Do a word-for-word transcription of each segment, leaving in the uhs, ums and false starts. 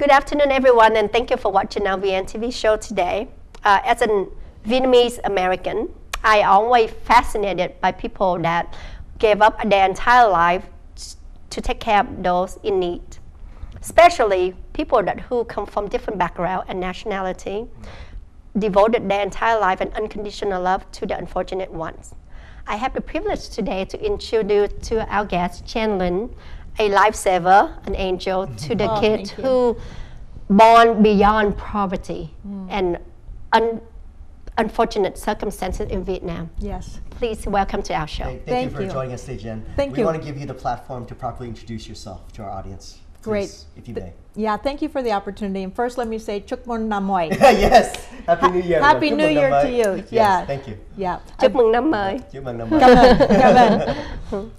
Good afternoon, everyone, and thank you for watching our V N T V show today. Uh, as a Vietnamese American, I always fascinated by people that gave up their entire life to take care of those in need, especially people that who come from different background and nationality, devoted their entire life and unconditional love to the unfortunate ones. I have the privilege today to introduce to our guest, Jen Flynn, a lifesaver, an angel to the oh, kids who born beyond poverty mm. and un unfortunate circumstances in Vietnam. Yes. Please welcome to our show. Hey, thank, thank you for you. joining us today, Jen. Thank we you. We want to give you the platform to properly introduce yourself to our audience. Please, Great. If you may. Yeah, thank you for the opportunity. And first, let me say, Chúc Mừng Năm Mới. Yes. Happy New Year. Happy New Year to you. Yes, yeah. Thank you. Yeah. Chúc Mừng Năm Mới. Chúc Mừng Năm Mới. Cảm ơn. Cảm ơn.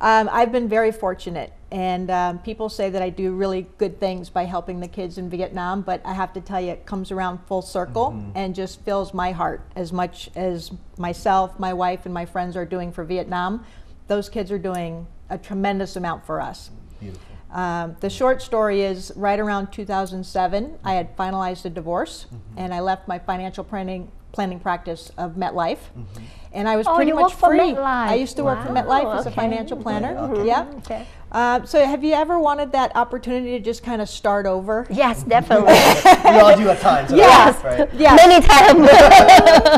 Um, I've been very fortunate, and um, people say that I do really good things by helping the kids in Vietnam, but I have to tell you, it comes around full circle mm-hmm. and just fills my heart as much as myself, my wife, and my friends are doing for Vietnam. Those kids are doing a tremendous amount for us. Beautiful. Um, the short story is, right around two thousand seven, I had finalized a divorce, mm-hmm. and I left my financial planning planning practice of MetLife, mm-hmm. and I was oh, pretty much free. I used to wow. work for MetLife oh, okay. as a financial planner. Okay. Mm-hmm. Yeah. Okay. Uh, so, have you ever wanted that opportunity to just kind of start over? Yes, definitely. We all do at times. So yes. Right. Yes. Many times.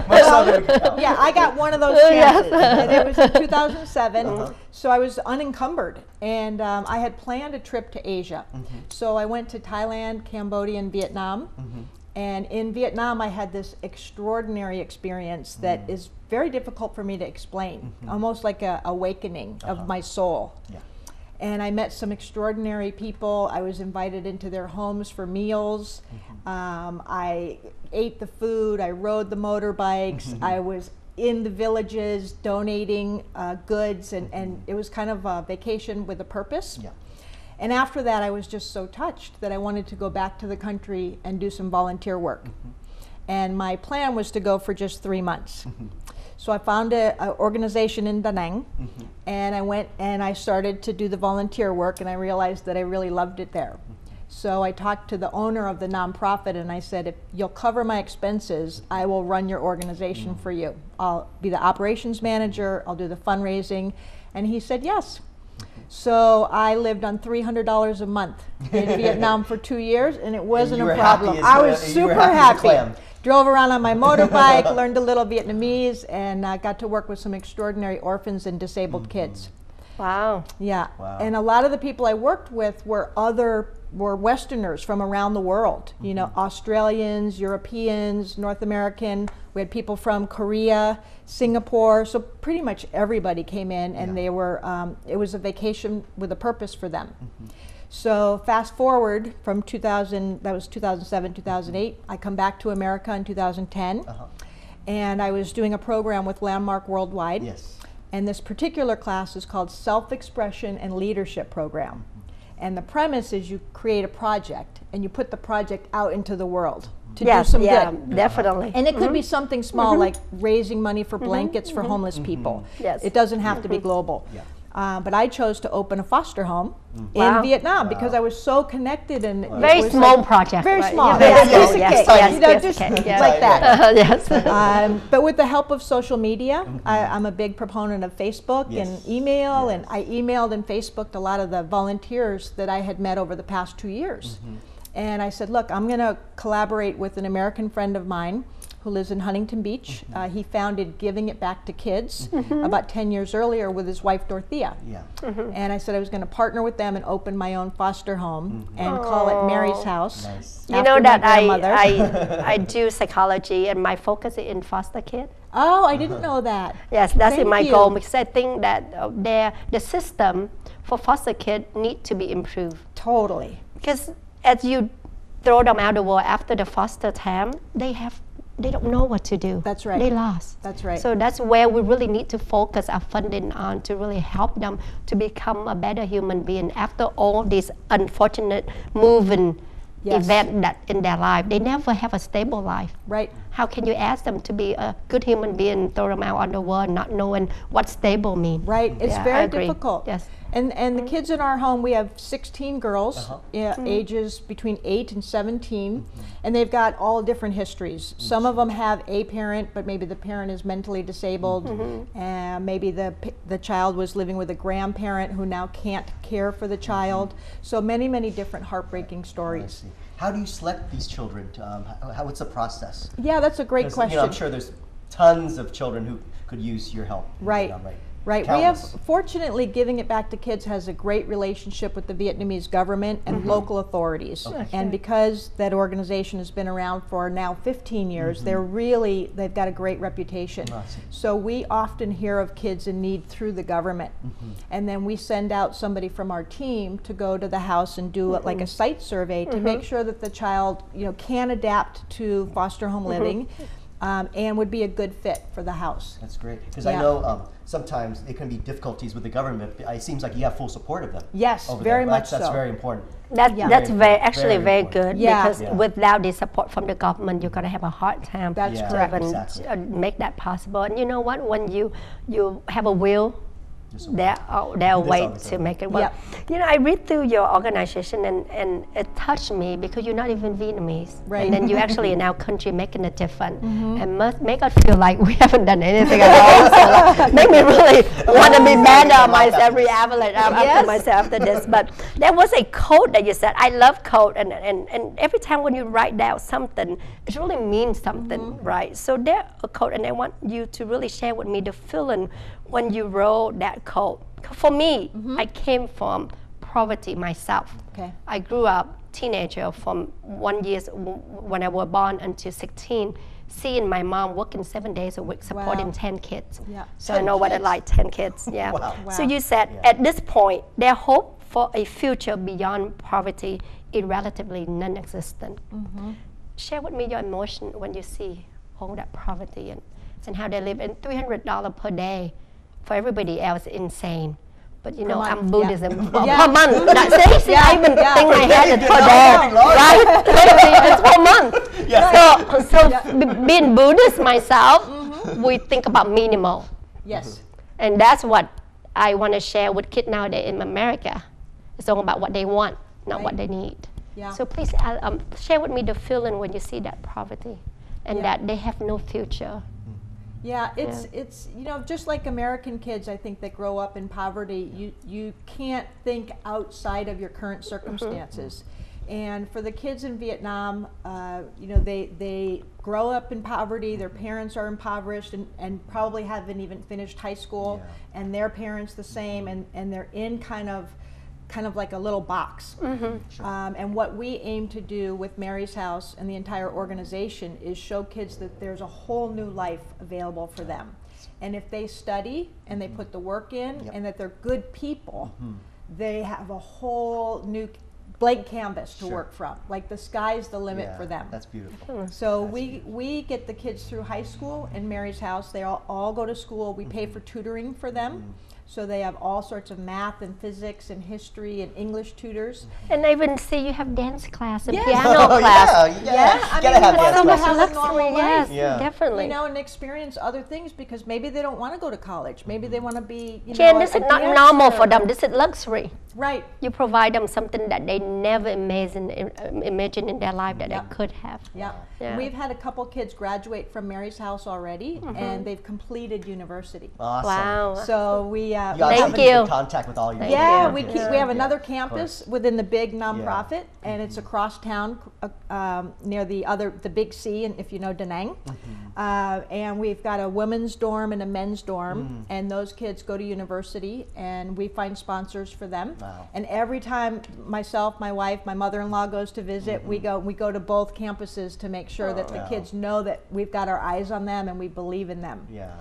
Well, yeah, I got one of those chances. And it was in two thousand seven. Uh-huh. So I was unencumbered, and um, I had planned a trip to Asia. Mm-hmm. So I went to Thailand, Cambodia, and Vietnam. Mm-hmm. And in Vietnam, I had this extraordinary experience that mm. is very difficult for me to explain, mm-hmm. almost like an awakening uh-huh. of my soul. Yeah. And I met some extraordinary people. I was invited into their homes for meals. Mm-hmm. um, I ate the food, I rode the motorbikes, mm-hmm. I was in the villages donating uh, goods, and, mm-hmm. and it was kind of a vacation with a purpose. Yeah. And after that, I was just so touched that I wanted to go back to the country and do some volunteer work. Mm-hmm. And my plan was to go for just three months. Mm-hmm. So I found an organization in Da Nang, mm-hmm. and I went and I started to do the volunteer work, and I realized that I really loved it there. Mm-hmm. So I talked to the owner of the nonprofit, and I said, if you'll cover my expenses, I will run your organization mm-hmm. for you. I'll be the operations manager, I'll do the fundraising. And he said, yes. So I lived on three hundred dollars a month in Vietnam for two years, and it wasn't and a problem. As, I was uh, super happy. happy. Drove around on my motorbike, learned a little Vietnamese, and uh, got to work with some extraordinary orphans and disabled mm-hmm. kids. Wow. Yeah. Wow. And a lot of the people I worked with were other were Westerners from around the world. Mm-hmm. You know, Australians, Europeans, North American. We had people from Korea, Singapore. So pretty much everybody came in, and yeah. they were. Um, it was a vacation with a purpose for them. Mm-hmm. So fast forward from two thousand. That was two thousand seven, two thousand eight. I come back to America in two thousand ten, uh-huh. and I was doing a program with Landmark Worldwide. Yes. And this particular class is called Self-Expression and Leadership Program. And the premise is you create a project and you put the project out into the world to yes, do some yeah, good. Definitely. And it could mm-hmm. be something small mm-hmm. like raising money for blankets mm-hmm. for homeless mm-hmm. people. Yes. It doesn't have mm-hmm. to be global. Yeah. Uh, but I chose to open a foster home mm-hmm. in wow. Vietnam wow. because I was so connected and wow. very was small like project. Very right. small, yeah, yeah. Yes, yes, yes, you know, yes, just yes. like that. Uh, yes. um, but with the help of social media, mm-hmm. I, I'm a big proponent of Facebook yes. and email, yes. and I emailed and Facebooked a lot of the volunteers that I had met over the past two years. Mm-hmm. And I said, look, I'm going to collaborate with an American friend of mine who lives in Huntington Beach. Mm-hmm. uh, he founded Giving It Back to Kids mm-hmm. about ten years earlier with his wife, Dorothea. Yeah. Mm-hmm. And I said I was going to partner with them and open my own foster home mm-hmm. and Aww. Call it Mary's House. Nice. You know that I, I, I do psychology, and my focus is in foster kids. Oh, I didn't know that. Yes, that's Thank in my you. Goal, because I think that uh, their, the system for foster kids need to be improved. Totally. Because as you throw them out of the world after the foster time, they have they don't know what to do. That's right. They lost. That's right. So that's where we really need to focus our funding on to really help them to become a better human being after all these unfortunate moving yes. event that in their life. They never have a stable life. Right. How can you ask them to be a good human being, throw them out on the world, not knowing what stable means? Right. It's yeah, very difficult. Yes. And and the kids in our home, we have sixteen girls, uh-huh. yeah, mm-hmm. ages between eight and seventeen, mm-hmm. and they've got all different histories. Mm-hmm. Some of them have a parent, but maybe the parent is mentally disabled, mm-hmm. uh, maybe the, the child was living with a grandparent who now can't care for the child. Mm-hmm. So many, many different heartbreaking stories. How do you select these children? To, um, how, what's the process? Yeah, that's a great question. You know, I'm sure there's tons of children who could use your help. Right. Right. Countless. We have, fortunately, Giving It Back to Kids has a great relationship with the Vietnamese government and mm-hmm. local authorities. Okay. And because that organization has been around for now fifteen years, mm-hmm. they're really, they've got a great reputation. Awesome. So we often hear of kids in need through the government. Mm-hmm. And then we send out somebody from our team to go to the house and do mm-hmm. like a site survey to mm-hmm. make sure that the child, you know, can adapt to foster home mm-hmm. living. Um, and would be a good fit for the house. That's great, because yeah. I know um, sometimes it can be difficulties with the government. But it seems like you have full support of them. Yes, very much so. That's very important. That, yeah. That's very, very actually very, very good, yeah. because yeah. without the support from the government, you're going to have a hard time that's yeah. correct. to exactly. uh, make that possible. And you know what, when you, you have a will, there are, there are ways to make it work. Yep. You know, I read through your organization and, and it touched me because you're not even Vietnamese. Right. And then you actually in our country making a difference. Mm-hmm. And must make us feel like we haven't done anything at all. So like, make me really want to be mad at myself, re-avalanche after myself after this. But there was a quote that you said, I love quote, and, and, and every time when you write down something, it really means something, mm-hmm. right? So there a quote, and I want you to really share with me the feeling when you wrote that quote. For me, mm-hmm. I came from poverty myself. Okay. I grew up teenager from one years when I was born until sixteen, seeing my mom working seven days a week, supporting wow. ten kids. Yeah. So ten I know kids. What it's like, ten kids. Yeah. Wow. Wow. So you said yeah. at this point, their hope for a future beyond poverty is relatively non-existent. Mm-hmm. Share with me your emotion when you see all that poverty and, and how they live in three hundred dollars per day. For everybody else, insane. But you per know, month. I'm Buddhism. Yeah. Oh, yeah. Per month. That's easy. Yeah. I even yeah. think I had it for that. Right? Literally, it's per month. Yeah. So, so yeah. being Buddhist myself, mm-hmm. we think about minimal. Yes. And that's what I want to share with kids nowadays in America. It's all about what they want, not right. what they need. Yeah. So please uh, um, share with me the feeling when you see that poverty and yeah. that they have no future. Yeah, it's yeah. it's you know, just like American kids, I think, that grow up in poverty, you you can't think outside of your current circumstances. Mm-hmm. And for the kids in Vietnam, uh, you know, they they grow up in poverty, their parents are impoverished and, and probably haven't even finished high school, yeah. and their parents the same, and, and they're in kind of kind of like a little box. Mm-hmm. um, and what we aim to do with Mary's House and the entire organization is show kids that there's a whole new life available for them. And if they study and they put the work in yep. and that they're good people, mm-hmm. they have a whole new blank canvas to sure. work from. Like the sky's the limit yeah, for them. That's beautiful. So that's we beautiful. we get the kids through high school in Mary's House. They all, all go to school. We mm-hmm. pay for tutoring for them. Mm-hmm. So they have all sorts of math and physics and history and English tutors. And I even see you have dance class and yes. piano oh, class. Yeah, yeah. yeah. I mean, have dance class. Have a normal yes, life. Yeah. definitely. You know, and experience other things because maybe they don't want to go to college. Maybe they want to be, you Jen, know, this is not normal for them. This is luxury. Right. You provide them something that they never imagined, imagined in their life that yep. they could have. Yep. Yeah. We've had a couple kids graduate from Mary's House already, mm-hmm. and they've completed university. Awesome. Wow. So we. Uh, you we have in contact with all your. Yeah, you. we keep, yeah. we have yeah. another campus within the big nonprofit, yeah. and it's across town uh, um, near the other the Big C, and if you know Da Nang, mm-hmm. uh, and we've got a women's dorm and a men's dorm, mm. and those kids go to university, and we find sponsors for them. Wow. And every time myself, my wife, my mother-in-law goes to visit, mm-hmm. we go we go to both campuses to make sure oh, that the wow. kids know that we've got our eyes on them and we believe in them. Yeah.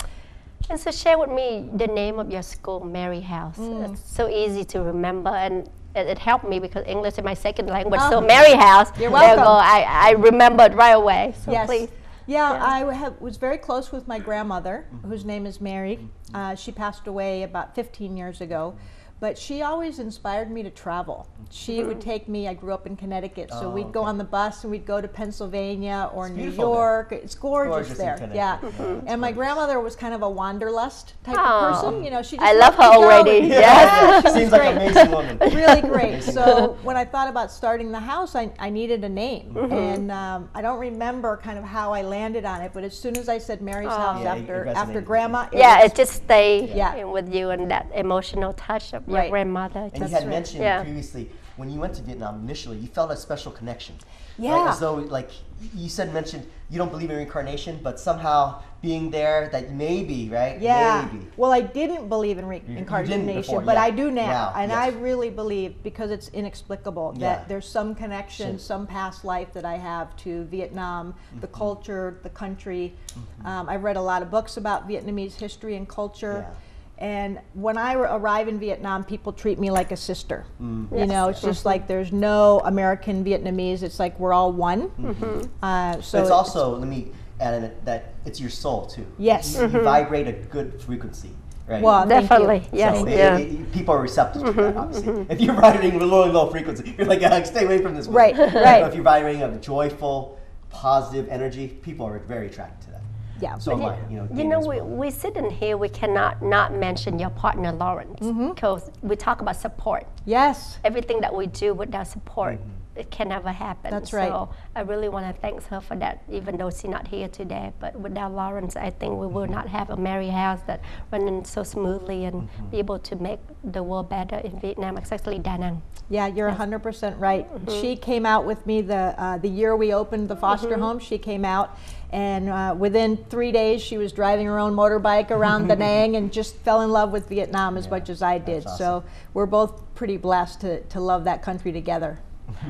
And so share with me the name of your school, Mary's House. Mm. It's so easy to remember, and it, it helped me because English is my second language. Oh. So Mary's House, you're welcome. There you go. I, I remembered right away. So yes. please. Yeah, yeah. I have, was very close with my grandmother, whose name is Mary. Uh, she passed away about fifteen years ago. But she always inspired me to travel. She would take me, I grew up in Connecticut, so oh, we'd go okay. on the bus and we'd go to Pennsylvania or it's New York. There. It's gorgeous, gorgeous there, yeah. yeah. And my grandmother was kind of a wanderlust type oh. of person. You know, she just I love her already. Yeah. Yeah. She seems like an amazing woman. Really great. So when I thought about starting the house, I, I needed a name. Mm-hmm. And um, I don't remember kind of how I landed on it, but as soon as I said Mary's oh. House yeah, after after Grandma. It yeah, it just stayed yeah. yeah. with you and that emotional touch of Right. your grandmother. And That's you had right. mentioned yeah. previously, when you went to Vietnam initially, you felt a special connection. Yeah. Right? As though, like, you said, mentioned, you don't believe in reincarnation, but somehow being there, that maybe, right? Yeah. Maybe. Well, I didn't believe in reincarnation, before, but yeah. I do now. now and yes. I really believe, because it's inexplicable, yeah. that there's some connection, sure. some past life that I have to Vietnam, mm-hmm. the culture, the country. Mm-hmm. um, I've read a lot of books about Vietnamese history and culture. Yeah. And when I arrive in Vietnam, people treat me like a sister. Mm. Yes. You know, it's just like there's no American Vietnamese. It's like we're all one. Mm-hmm. uh, so it's also, it's, let me add in that it's your soul too. Yes. You, mm-hmm. you vibrate a good frequency. Right. Well, definitely, yes. So yeah. it, it, people are receptive mm-hmm, to that, obviously. Mm-hmm. If you're vibrating low and low frequency, you're like, yeah, stay away from this one. Right, right. But if you're vibrating a joyful, positive energy, people are very attracted to that. Yeah, so but I, you know, you know we, we sit in here, we cannot not mention your partner, Lawrence, because mm-hmm. we talk about support. Yes. Everything that we do without support, mm-hmm. it can never happen. That's right. So I really want to thank her for that, even though she's not here today. But without Lawrence, I think we will not have a Mary's House that running so smoothly and mm-hmm. be able to make the world better in Vietnam, especially Da Nang. Yeah, you're one hundred percent right. Mm-hmm. She came out with me the, uh, the year we opened the foster mm-hmm. home, she came out. And uh, within three days, she was driving her own motorbike around Da Nang and just fell in love with Vietnam as yeah, much as I did. Awesome. So we're both pretty blessed to, to love that country together.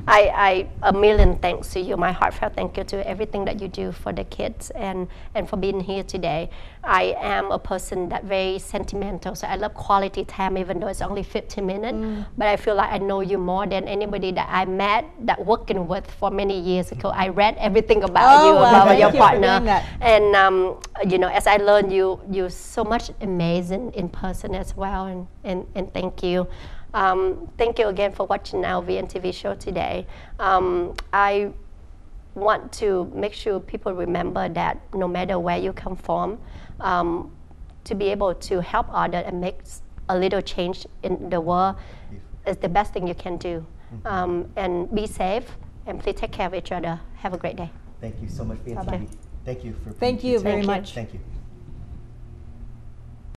I, I, a million thanks to you. My heartfelt thank you to everything that you do for the kids and, and for being here today. I am a person that very sentimental, so I love quality time, even though it's only fifteen minutes. Mm. But I feel like I know you more than anybody that I met, that working with for many years ago. I read everything about oh, you, well, about your you partner. And, um, you know, as I learned, you, you're so much amazing in person as well, and, and, and thank you. Um, thank you again for watching our V N T V show today. Um, I want to make sure people remember that no matter where you come from, um, to be able to help others and make a little change in the world is the best thing you can do. Um, and be safe, and please take care of each other. Have a great day. Thank you so much, V N T V. Bye-bye. Thank you for being Thank you very much. Thank you.